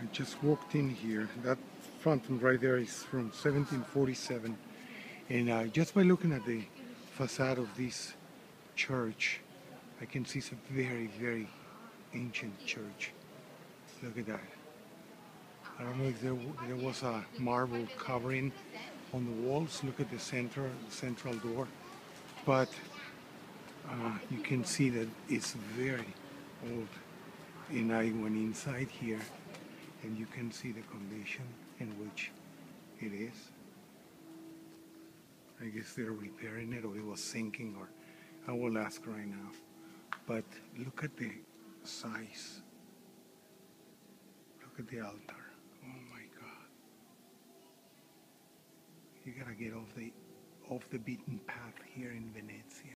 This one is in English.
I just walked in here. That fountain right there is from 1747, and just by looking at the facade of this church, I can see it's a very, very ancient church. Look at that. I don't know if there was a marble covering on the walls. Look at the central door. But you can see that it's very old. And I went inside here, and you can see the condition in which it is. I guess they're repairing it, or it was sinking, or I will ask right now. But look at the size. Look at the altar. Oh my God! You gotta get off the beaten path here in Venezia.